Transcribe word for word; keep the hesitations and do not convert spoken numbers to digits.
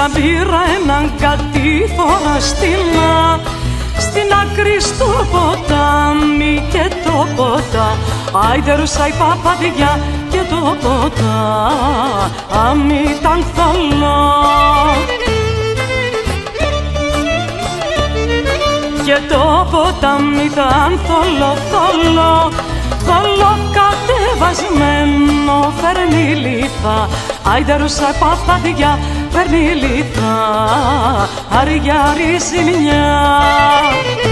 σαν πήρα έναν κατήφορα στυλά στην άκρη στο ποτάμι και το ποτά. Άιντε ρουσάι παπαδιά και το ποτά αμ' ήταν θολό και το ποτάμι ήταν θολό, θολό, θολό κατεβασμένο φέρνει λίθα. Άιντε ρουσάι παπαδιά φέρνει λίθα, αριγιάρι ζημιά.